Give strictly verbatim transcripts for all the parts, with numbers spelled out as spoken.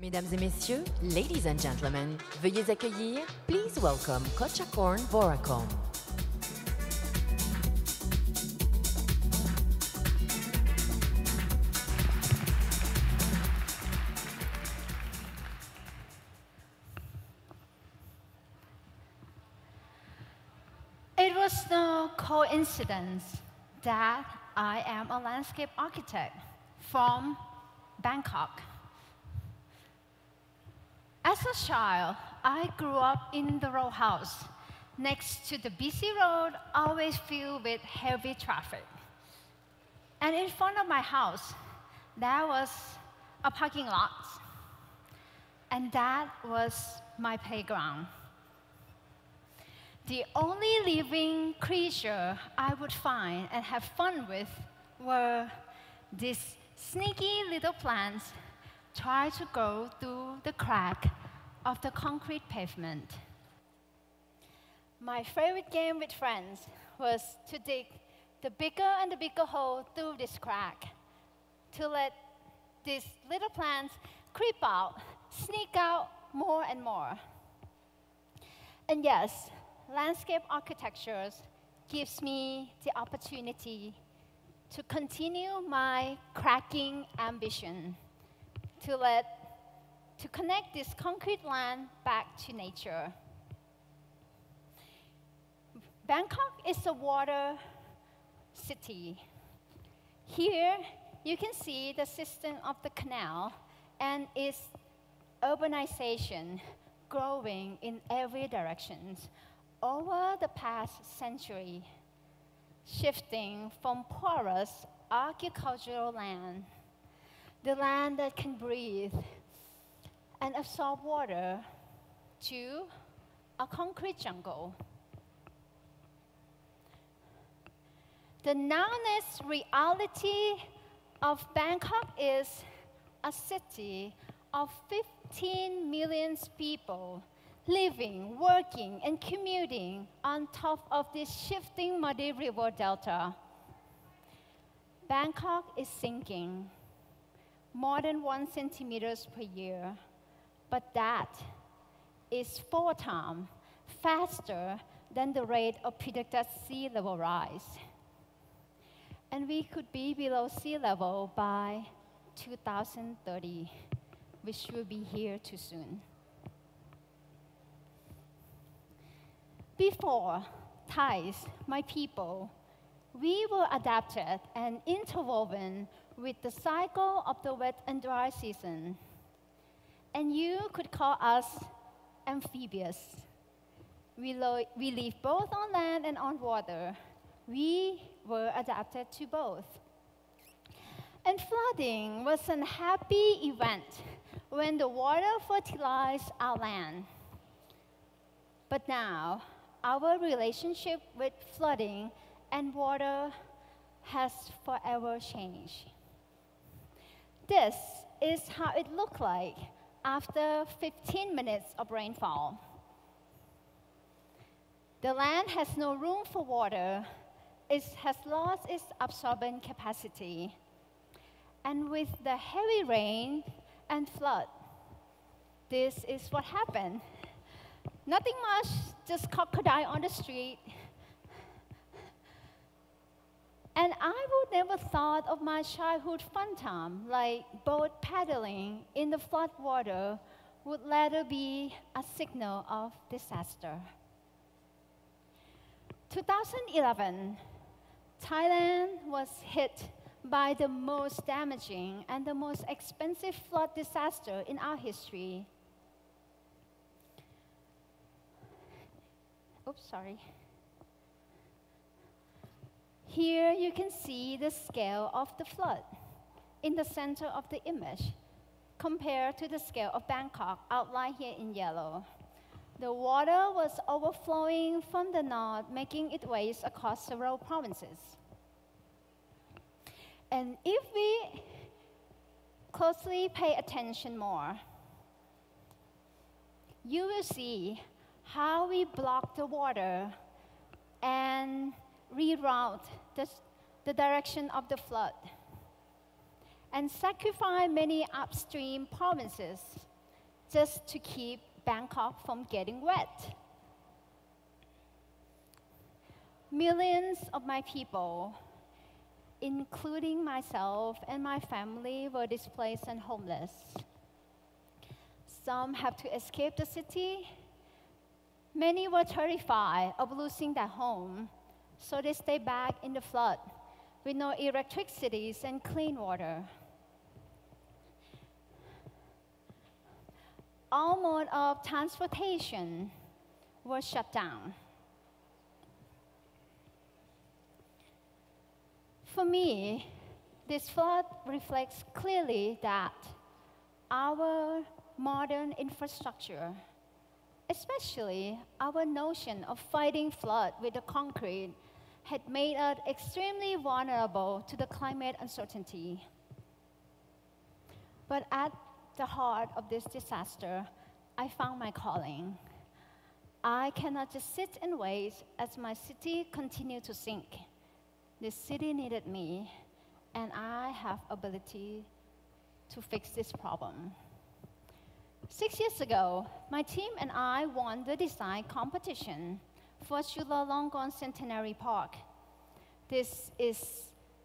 Mesdames et messieurs, ladies and gentlemen, veuillez accueillir, please welcome Kotchakorn Voraakhom. It was no coincidence that I am a landscape architect from Bangkok. As a child, I grew up in the row house, next to the busy road, always filled with heavy traffic. And in front of my house, there was a parking lot. And that was my playground. The only living creature I would find and have fun with were these sneaky little plants trying to go through the crack of the concrete pavement. My favorite game with friends was to dig the bigger and the bigger hole through this crack, to let these little plants creep out, sneak out more and more. And yes, landscape architecture gives me the opportunity to continue my cracking ambition, to let to connect this concrete land back to nature. Bangkok is a water city. Here, you can see the system of the canal and its urbanization growing in every direction over the past century, shifting from porous agricultural land, the land that can breathe and absorb water, to a concrete jungle. The nowness reality of Bangkok is a city of fifteen million people living, working, and commuting on top of this shifting muddy river delta. Bangkok is sinking more than one centimeters per year, but that is four times faster than the rate of predicted sea level rise. And we could be below sea level by two thousand thirty, which will be here too soon. Before, Thais, my people, we were adapted and interwoven with the cycle of the wet and dry season. And you could call us amphibious. We, we live both on land and on water. We were adapted to both. And flooding was an happy event when the water fertilized our land. But now, our relationship with flooding and water has forever changed. This is how it looked like after fifteen minutes of rainfall. The land has no room for water. It has lost its absorbent capacity. And with the heavy rain and flood, this is what happened. Nothing much, just crocodile on the street. And I would never thought of my childhood fun time, like boat paddling in the flood water, would later be a signal of disaster. two thousand eleven, Thailand was hit by the most damaging and the most expensive flood disaster in our history. Oops, sorry. Here you can see the scale of the flood in the center of the image compared to the scale of Bangkok, outlined here in yellow. The water was overflowing from the north, making its ways across several provinces. And if we closely pay attention more, you will see how we block the water and reroute the, the direction of the flood, and sacrifice many upstream provinces just to keep Bangkok from getting wet. Millions of my people, including myself and my family, were displaced and homeless. Some had to escape the city. Many were terrified of losing their home, so they stayed back in the flood with no electricity and clean water. All mode of transportation was shut down. For me, this flood reflects clearly that our modern infrastructure, especially our notion of fighting flood with the concrete, had made us extremely vulnerable to the climate uncertainty. But at the heart of this disaster, I found my calling. I cannot just sit and wait as my city continued to sink. This city needed me, and I have ability to fix this problem. Six years ago, my team and I won the design competition for Chulalongkorn Centenary Park. This is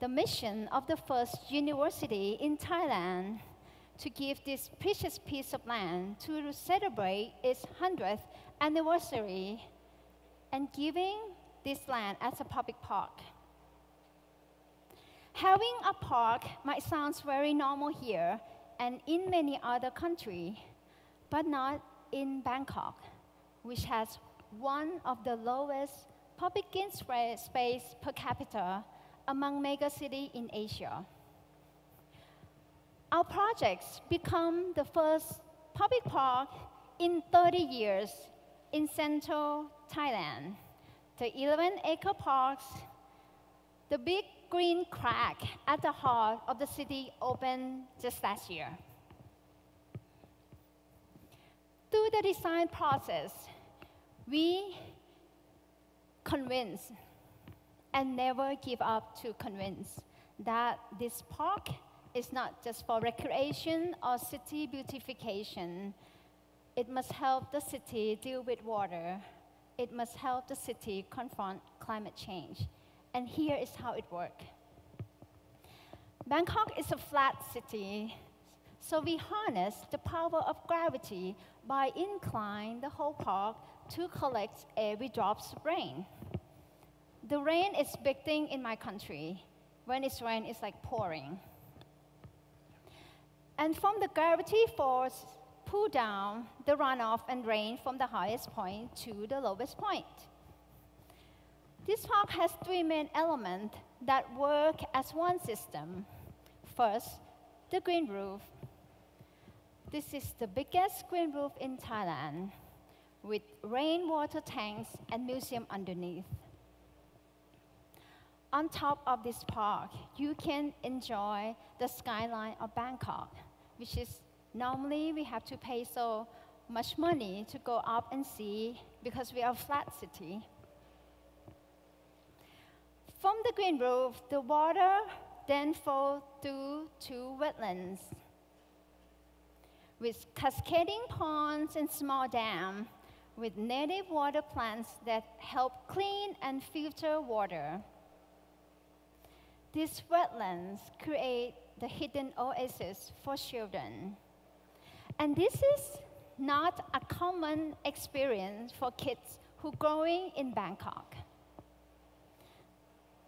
the mission of the first university in Thailand to give this precious piece of land to celebrate its hundredth anniversary and giving this land as a public park. Having a park might sound very normal here and in many other countries, but not in Bangkok, which has one of the lowest public green space per capita among mega cities in Asia. Our projects become the first public park in thirty years in central Thailand. The eleven acre parks, the big green crack at the heart of the city, opened just last year. Through the design process, we convince and never give up to convince that this park is not just for recreation or city beautification. It must help the city deal with water. It must help the city confront climate change. And here is how it works. Bangkok is a flat city, so we harness the power of gravity by inclining the whole park to collect every drop of rain. The rain is a big thing in my country. When it's rain, it's like pouring. And from the gravity force, pull down the runoff and rain from the highest point to the lowest point. This park has three main elements that work as one system. First, the green roof. This is the biggest green roof in Thailand, with rainwater tanks and museum underneath. On top of this park, you can enjoy the skyline of Bangkok, which is normally we have to pay so much money to go up and see because we are a flat city. From the green roof, the water then flows through to wetlands. With cascading ponds and small dams, with native water plants that help clean and filter water. These wetlands create the hidden oasis for children. And this is not a common experience for kids who are growing in Bangkok.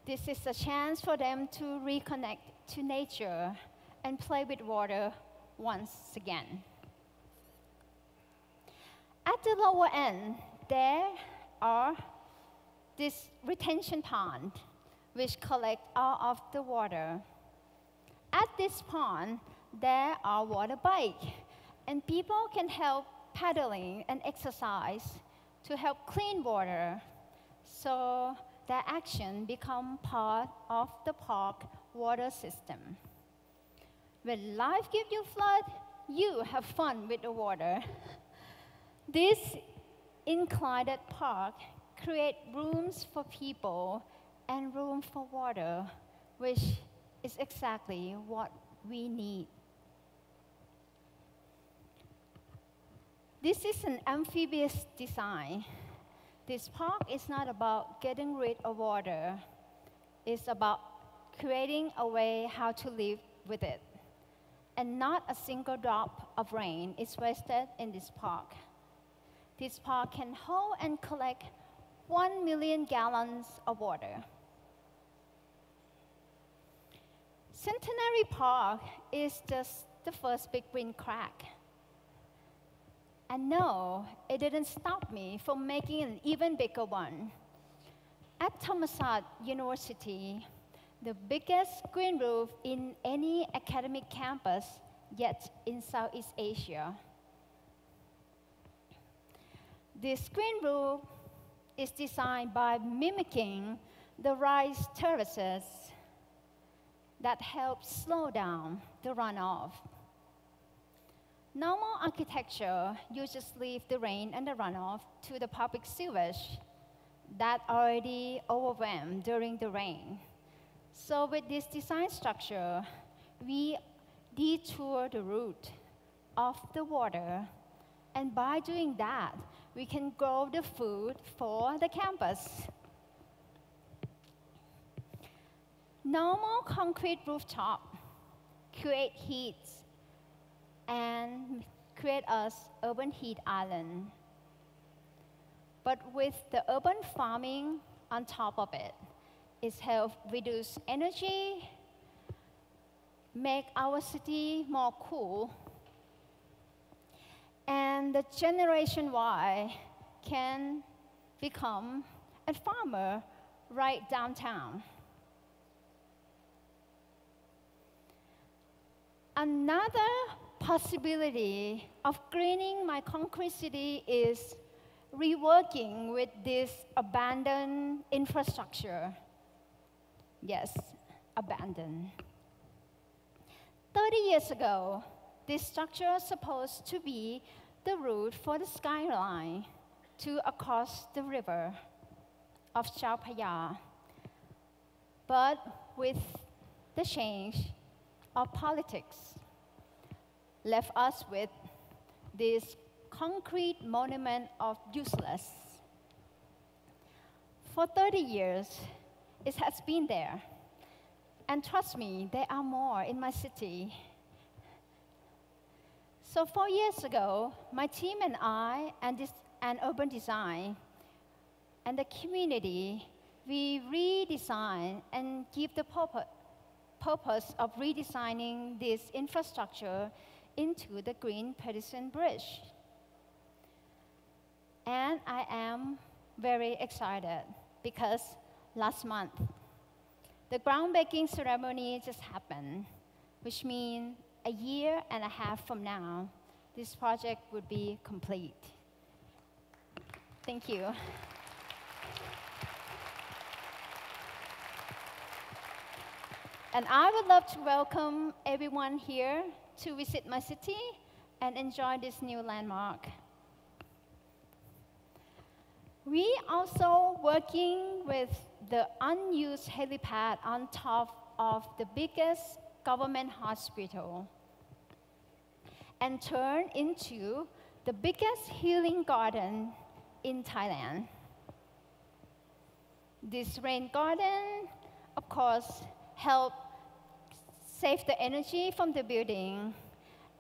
This is a chance for them to reconnect to nature and play with water once again. At the lower end, there are this retention pond, which collects all of the water. At this pond, there are water bikes, and people can help paddling and exercise to help clean water. So their action become part of the park water system. When life gives you flood, you have fun with the water. This inclined park creates rooms for people and room for water, which is exactly what we need. This is an amphibious design. This park is not about getting rid of water. It's about creating a way how to live with it. And not a single drop of rain is wasted in this park. This park can hold and collect one million gallons of water. Centenary Park is just the first big wind crack. And no, it didn't stop me from making an even bigger one. At Thomas Hart University, the biggest green roof in any academic campus yet in Southeast Asia. This green roof is designed by mimicking the rice terraces that help slow down the runoff. Normal architecture usually leaves the rain and the runoff to the public sewage that already overwhelmed during the rain. So with this design structure, we detour the route of the water, and by doing that, we can grow the food for the campus. Normal concrete rooftop create heat and create us urban heat island. But with the urban farming on top of it, it's help reduce energy, make our city more cool, and the Generation Y can become a farmer right downtown. Another possibility of greening my concrete city is reworking with this abandoned infrastructure. Yes, abandoned. thirty years ago, this structure was supposed to be the route for the skyline to across the river of Chao Phraya. But with the change of politics, left us with this concrete monument of useless. For thirty years, it has been there. And trust me, there are more in my city. So four years ago, my team and I, and, this, and Urban Design, and the community, we redesigned and give the purpo purpose of redesigning this infrastructure into the Green Pedestrian Bridge. And I am very excited because last month, the groundbreaking ceremony just happened, which means a year and a half from now, this project would be complete. Thank you. And I would love to welcome everyone here to visit my city and enjoy this new landmark. We also working with the unused helipad on top of the biggest government hospital and turn into the biggest healing garden in Thailand. This rain garden, of course, help save the energy from the building,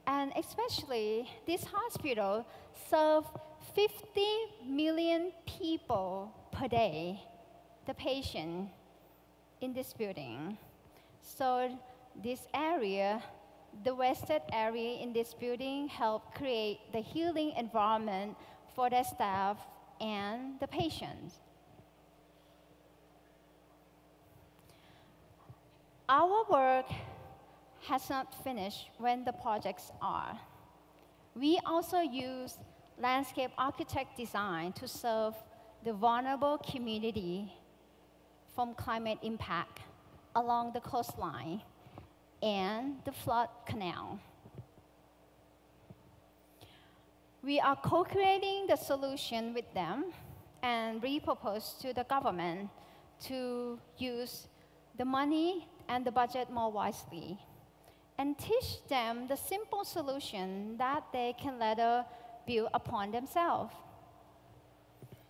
and especially this hospital serves fifty million people per day, the patient in this building. So this area, the wasted area in this building, helped create the healing environment for the staff and the patients. Our work has not finished when the projects are. We also use landscape architect design to serve the vulnerable community from climate impact along the coastline and the flood canal. We are co-creating the solution with them and repropose to the government to use the money and the budget more wisely and teach them the simple solution that they can later build upon themselves.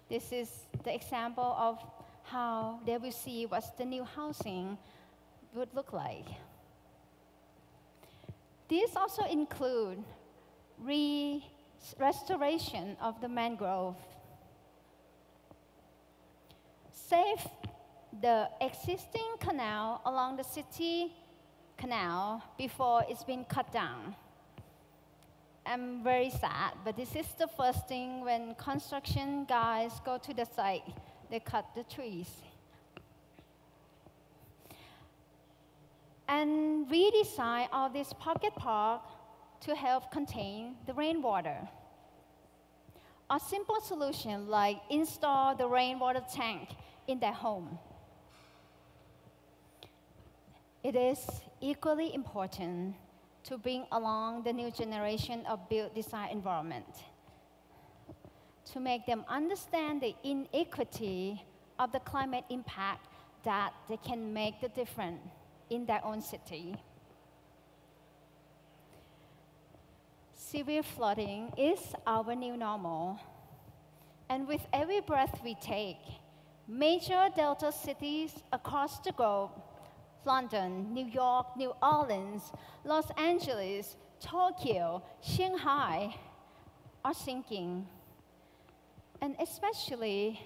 This is the example of how they will see what the new housing would look like. These also include re-restoration of the mangrove. Save the existing canal along the city canal before it's been cut down. I'm very sad, but this is the first thing when construction guys go to the site, they cut the trees. And redesign all this pocket park to help contain the rainwater. A simple solution like install the rainwater tank in their home. It is equally important to bring along the new generation of built design environment, to make them understand the inequity of the climate impact that they can make the difference in their own city. Severe flooding is our new normal, and with every breath we take, major delta cities across the globe, London, New York, New Orleans, Los Angeles, Tokyo, Shanghai, are sinking. And especially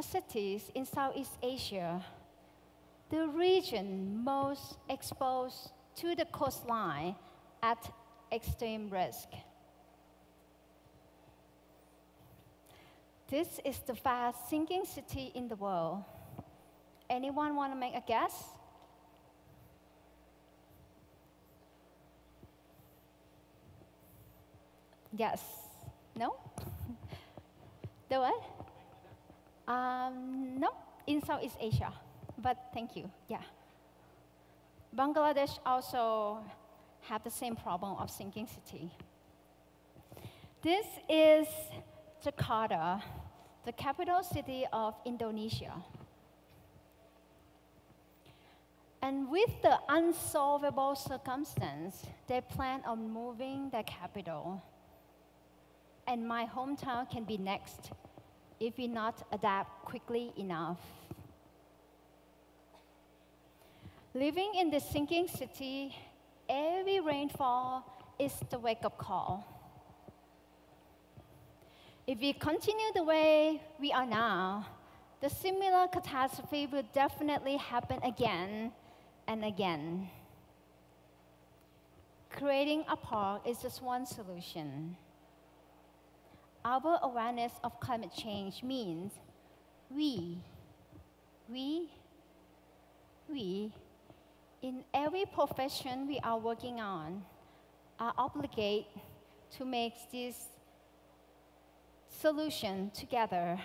cities in Southeast Asia, the region most exposed to the coastline at extreme risk. This is the fast sinking city in the world. Anyone want to make a guess? Yes. No? The what? Um, no, in Southeast Asia. But thank you, yeah. Bangladesh also have the same problem of sinking city. This is Jakarta, the capital city of Indonesia. And with the unsolvable circumstance, they plan on moving their capital. And my hometown can be next if we not adapt quickly enough. Living in the sinking city, every rainfall is the wake-up call. If we continue the way we are now, the similar catastrophe will definitely happen again and again. Creating a park is just one solution. Our awareness of climate change means we, we, we, in every profession we are working on, are obligated to make this solution together.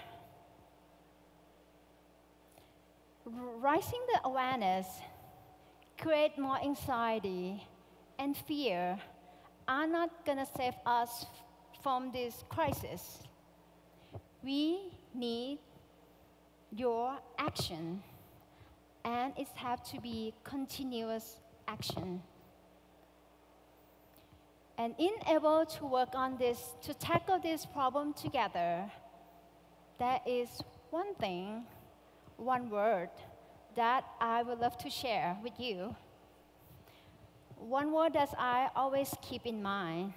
Rising the awareness create more anxiety and fear are not going to save us from this crisis. We need your action, and it has to be continuous action. And in able to work on this, to tackle this problem together, there is one thing, one word that I would love to share with you. One word that I always keep in mind,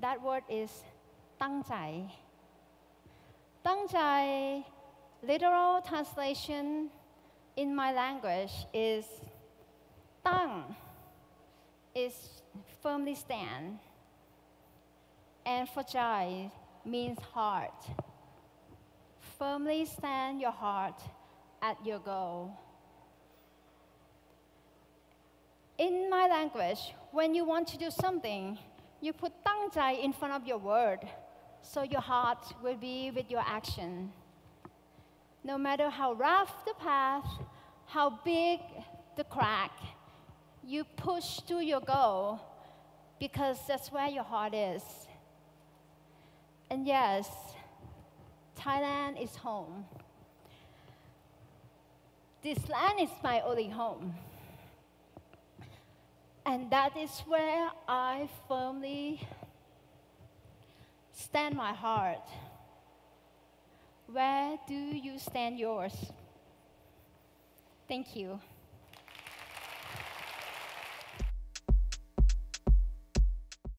that word is tang jai. Tang jai, literal translation in my language is tang is firmly stand, and for jai means heart. Firmly stand your heart at your goal. In my language, when you want to do something, you put tang jai in front of your word, so your heart will be with your action. No matter how rough the path, how big the crack, you push to your goal because that's where your heart is. And yes, Thailand is home. This land is my only home. And that is where I firmly Stand my heart. Where do you stand yours? Thank you.